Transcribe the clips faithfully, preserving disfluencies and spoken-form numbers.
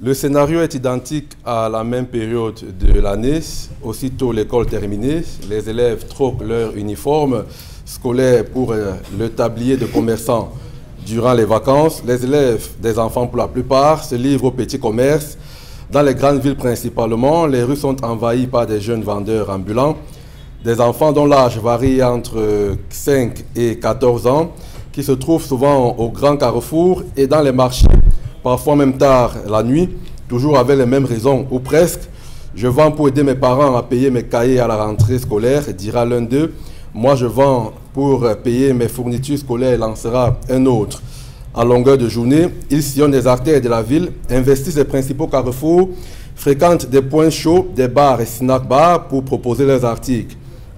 Le scénario est identique à la même période de l'année. Aussitôt l'école terminée, les élèves troquent leur uniforme scolaire pour le tablier de commerçants. Durant les vacances, les élèves des enfants pour la plupart se livrent au petit commerce. Dans les grandes villes principalement, les rues sont envahies par des jeunes vendeurs ambulants. Des enfants dont l'âge varie entre cinq et quatorze ans, qui se trouvent souvent au grand carrefour et dans les marchés, parfois même tard la nuit, toujours avec les mêmes raisons, ou presque. Je vends pour aider mes parents à payer mes cahiers à la rentrée scolaire, dira l'un d'eux. Moi, je vends pour payer mes fournitures scolaires, lancera un autre. À longueur de journée, ils sillonnent les artères de la ville, investissent les principaux carrefours, fréquentent des points chauds, des bars et snack-bars pour proposer leurs articles.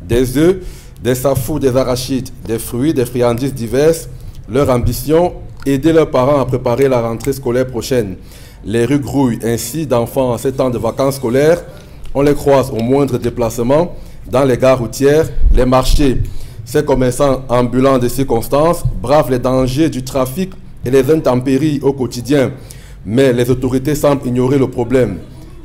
Des œufs, des safous, des arachides, des fruits, des friandises diverses. Leur ambition, aider leurs parents à préparer la rentrée scolaire prochaine. Les rues grouillent ainsi d'enfants en ces temps de vacances scolaires. On les croise au moindre déplacement, dans les gares routières, les marchés. Ces commerçants ambulants de circonstances bravent les dangers du trafic et les intempéries au quotidien. Mais les autorités semblent ignorer le problème.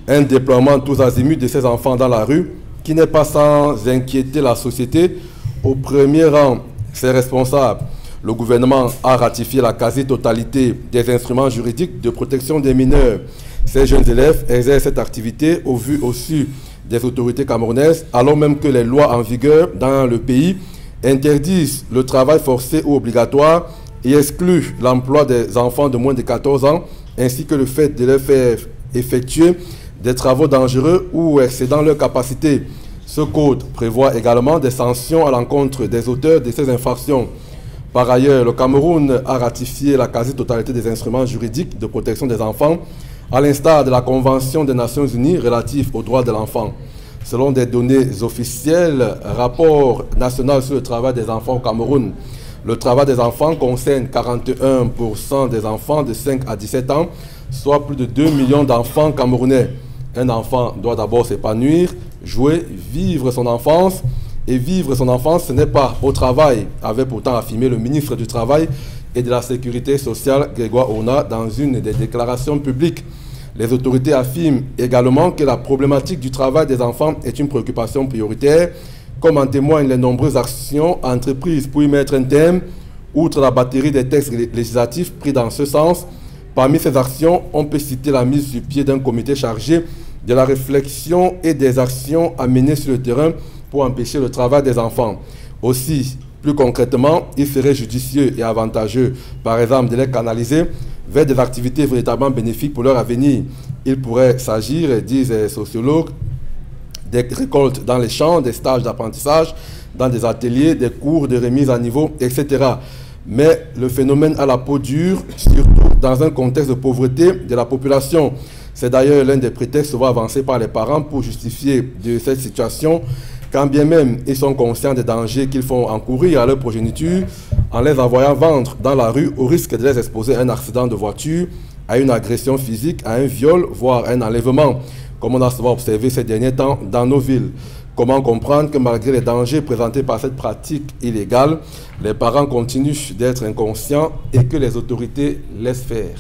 Un déploiement tous azimuts de ces enfants dans la rue qui n'est pas sans inquiéter la société. Au premier rang, ses responsables. Le gouvernement a ratifié la quasi-totalité des instruments juridiques de protection des mineurs. Ces jeunes élèves exercent cette activité au vu au su des autorités camerounaises, alors même que les lois en vigueur dans le pays interdisent le travail forcé ou obligatoire et excluent l'emploi des enfants de moins de quatorze ans, ainsi que le fait de leur faire effectuer des travaux dangereux ou excédant leur capacité. Ce code prévoit également des sanctions à l'encontre des auteurs de ces infractions. Par ailleurs, le Cameroun a ratifié la quasi-totalité des instruments juridiques de protection des enfants, à l'instar de la Convention des Nations Unies relative aux droits de l'enfant. Selon des données officielles, rapport national sur le travail des enfants au Cameroun, le travail des enfants concerne quarante et un pour cent des enfants de cinq à dix-sept ans, soit plus de deux millions d'enfants camerounais. Un enfant doit d'abord s'épanouir, jouer, vivre son enfance. Et vivre son enfance, ce n'est pas au travail, avait pourtant affirmé le ministre du Travail et de la Sécurité sociale, Grégoire Ona, dans une des déclarations publiques. Les autorités affirment également que la problématique du travail des enfants est une préoccupation prioritaire, comme en témoignent les nombreuses actions entreprises pour y mettre un terme, outre la batterie des textes législatifs pris dans ce sens. Parmi ces actions, on peut citer la mise sur pied d'un comité chargé de la réflexion et des actions à mener sur le terrain pour empêcher le travail des enfants. Aussi, plus concrètement, il serait judicieux et avantageux, par exemple, de les canaliser vers des activités véritablement bénéfiques pour leur avenir. Il pourrait s'agir, disent les sociologues, des récoltes dans les champs, des stages d'apprentissage, dans des ateliers, des cours de remise à niveau, et cetera. Mais le phénomène a la peau dure, surtout dans un contexte de pauvreté de la population. C'est d'ailleurs l'un des prétextes souvent avancés par les parents pour justifier de cette situation. Quand bien même ils sont conscients des dangers qu'ils font encourir à leur progéniture en les envoyant vendre dans la rue au risque de les exposer à un accident de voiture, à une agression physique, à un viol, voire un enlèvement, comme on a souvent observé ces derniers temps dans nos villes. Comment comprendre que malgré les dangers présentés par cette pratique illégale, les parents continuent d'être inconscients et que les autorités laissent faire?